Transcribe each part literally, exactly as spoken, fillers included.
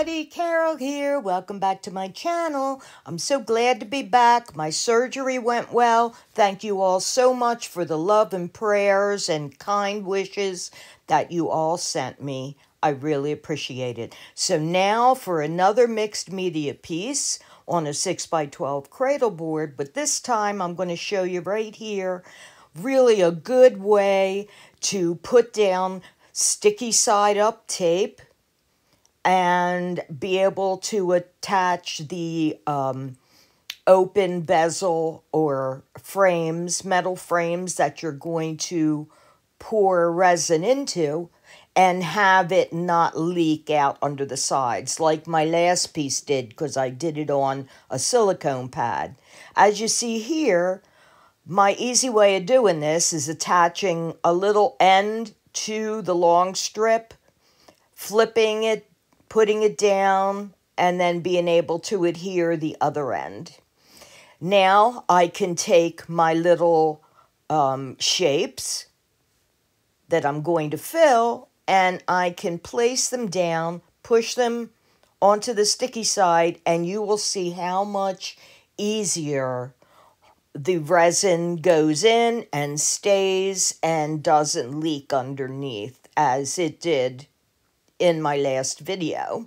everybody, Carol here. Welcome back to my channel. I'm so glad to be back. My surgery went well. Thank you all so much for the love and prayers and kind wishes that you all sent me. I really appreciate it. So now for another mixed media piece on a six by twelve cradle board, but this time I'm going to show you right here really a good way to put down sticky side up tape and be able to attach the um, open bezel or frames, metal frames that you're going to pour resin into and have it not leak out under the sides like my last piece did because I did it on a silicone pad. As you see here, my easy way of doing this is attaching a little end to the long strip, flipping it, putting it down, and then being able to adhere the other end. Now I can take my little um, shapes that I'm going to fill, and I can place them down, push them onto the sticky side, and you will see how much easier the resin goes in and stays and doesn't leak underneath as it did in my last video.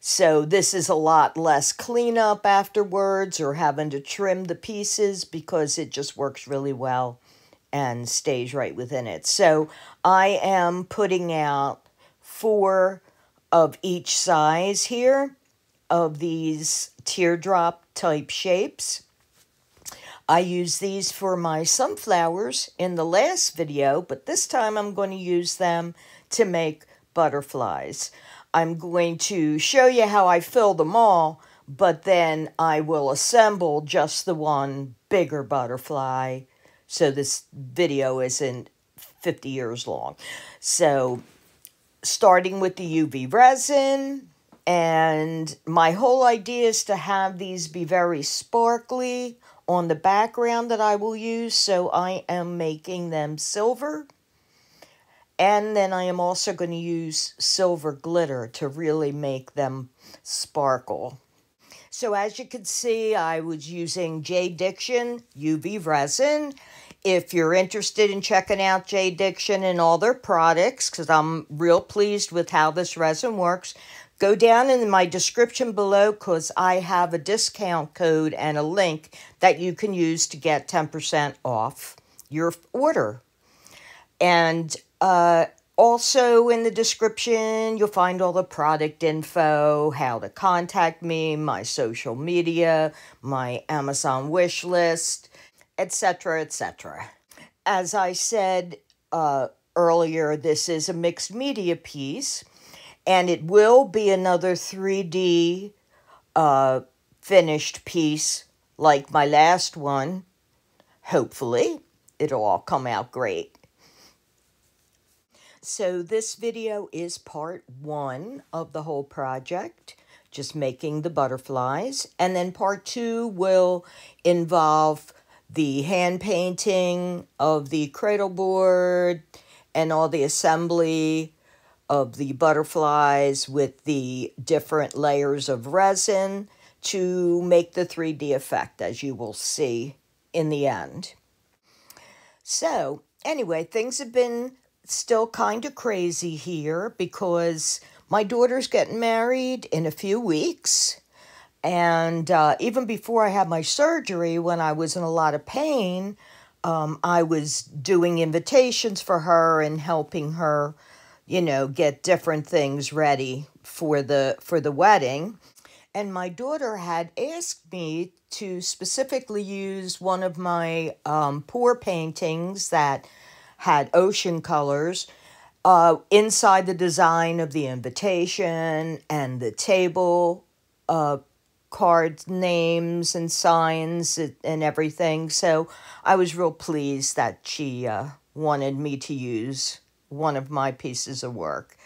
So this is a lot less cleanup afterwards or having to trim the pieces because it just works really well and stays right within it. So I am putting out four of each size here of these teardrop type shapes. I use these for my sunflowers in the last video, but this time I'm going to use them to make butterflies. I'm going to show you how I fill them all, but then I will assemble just the one bigger butterfly so this video isn't fifty years long. So starting with the U V resin, and my whole idea is to have these be very sparkly on the background that I will use, so I am making them silver. And then I am also going to use silver glitter to really make them sparkle. So as you can see, I was using JDiction U V resin. If you're interested in checking out JDiction and all their products, because I'm real pleased with how this resin works, go down in my description below because I have a discount code and a link that you can use to get ten percent off your order. And Uh, also in the description, you'll find all the product info, how to contact me, my social media, my Amazon wish list, et cetera, et cetera. As I said uh, earlier, this is a mixed media piece, and it will be another three D uh, finished piece like my last one. Hopefully, it'll all come out great. So this video is part one of the whole project, just making the butterflies. And then part two will involve the hand painting of the cradle board and all the assembly of the butterflies with the different layers of resin to make the three D effect, as you will see in the end. So anyway, things have been still kind of crazy here because my daughter's getting married in a few weeks. And uh, even before I had my surgery, when I was in a lot of pain, um, I was doing invitations for her and helping her, you know, get different things ready for the, for the wedding. And my daughter had asked me to specifically use one of my um, pour paintings that had ocean colors uh, inside the design of the invitation and the table uh, card names and signs and everything. So I was real pleased that she uh, wanted me to use one of my pieces of work.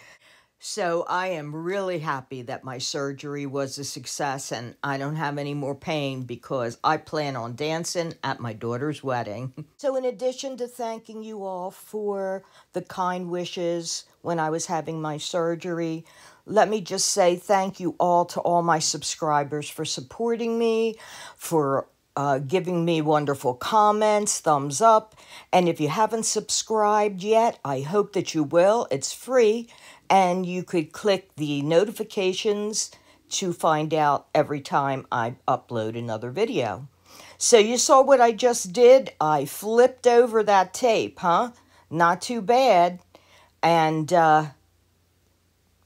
So I am really happy that my surgery was a success and I don't have any more pain because I plan on dancing at my daughter's wedding. So in addition to thanking you all for the kind wishes when I was having my surgery, let me just say thank you all to all my subscribers for supporting me, for Uh, giving me wonderful comments, thumbs up. And if you haven't subscribed yet, I hope that you will. It's free. And you could click the notifications to find out every time I upload another video. So you saw what I just did. I flipped over that tape, huh? Not too bad. And uh,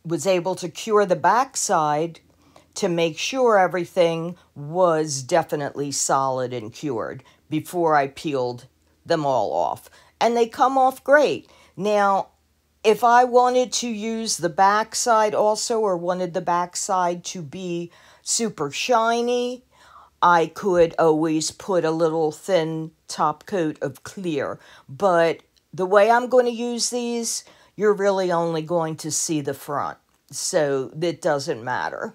was able to cure the backside to make sure everything was definitely solid and cured before I peeled them all off. And they come off great. Now, if I wanted to use the backside also or wanted the backside to be super shiny, I could always put a little thin top coat of clear. But the way I'm going to use these, you're really only going to see the front. So it doesn't matter.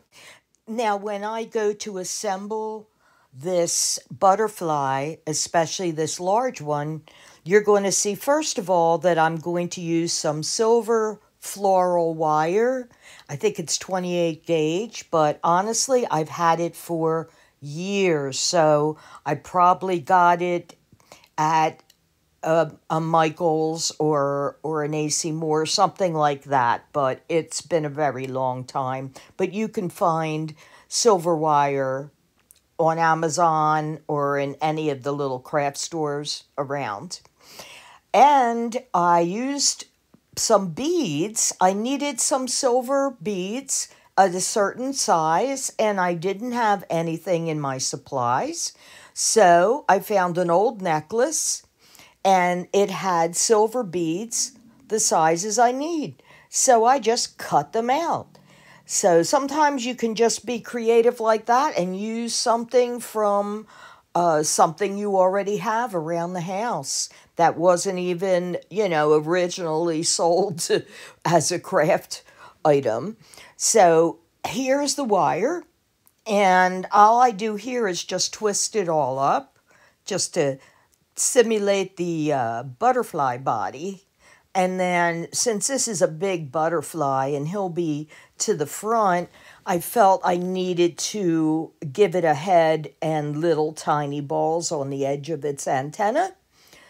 Now, when I go to assemble this butterfly, especially this large one, you're going to see, first of all, that I'm going to use some silver floral wire. I think it's twenty-eight gauge, but honestly, I've had it for years. So I probably got it at a, a Michaels or, or an A C Moore, something like that. But it's been a very long time. But you can find silver wire on Amazon or in any of the little craft stores around. And I used some beads. I needed some silver beads of a certain size, and I didn't have anything in my supplies. So I found an old necklace, and it had silver beads, the sizes I need. So I just cut them out. So sometimes you can just be creative like that and use something from uh, something you already have around the house that wasn't even, you know, originally sold to, as a craft item. So here's the wire. And all I do here is just twist it all up just to simulate the uh, butterfly body. And then since this is a big butterfly and he'll be to the front, I felt I needed to give it a head and little tiny balls on the edge of its antenna.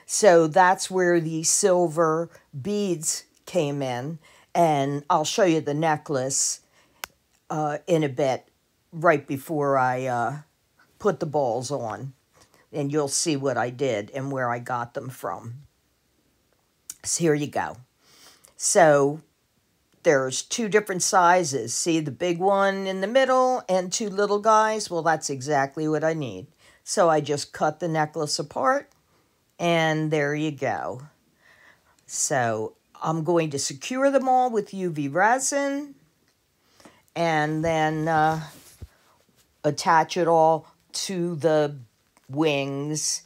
So that's where the silver beads came in. And I'll show you the necklace uh, in a bit, right before I uh, put the balls on. And you'll see what I did and where I got them from. So here you go. So there's two different sizes. See the big one in the middle and two little guys? Well, that's exactly what I need. So I just cut the necklace apart and there you go. So I'm going to secure them all with U V resin and then uh, attach it all to the wings,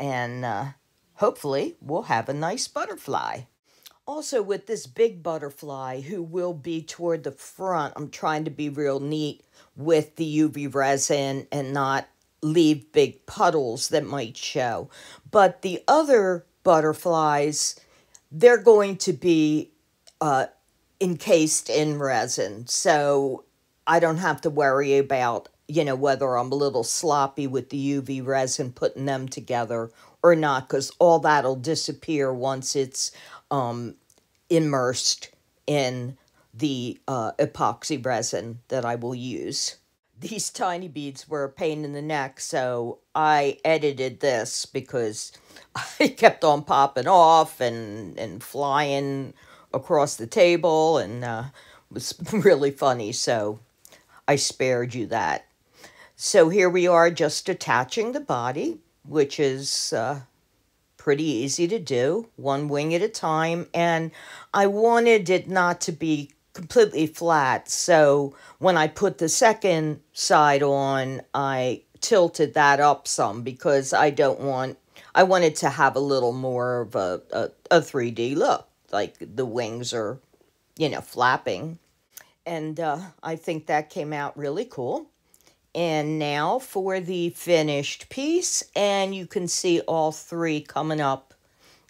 and uh, hopefully we'll have a nice butterfly. Also, with this big butterfly who will be toward the front, I'm trying to be real neat with the U V resin and not leave big puddles that might show. But the other butterflies, they're going to be uh, encased in resin, so I don't have to worry about you know, whether I'm a little sloppy with the U V resin, putting them together or not, because all that'll disappear once it's um, immersed in the uh, epoxy resin that I will use. These tiny beads were a pain in the neck, so I edited this because I kept on popping off and, and flying across the table, and uh, it was really funny, so I spared you that. So here we are just attaching the body, which is uh, pretty easy to do, one wing at a time. And I wanted it not to be completely flat. So when I put the second side on, I tilted that up some because I don't want, I wanted to have a little more of a, a, a three D look, like the wings are you know, flapping. And uh, I think that came out really cool. And now for the finished piece, and you can see all three coming up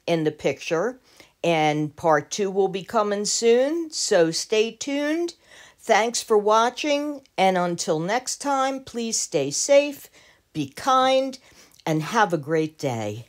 in the picture. And part two will be coming soon, so stay tuned. Thanks for watching, and until next time, please stay safe, be kind, and have a great day.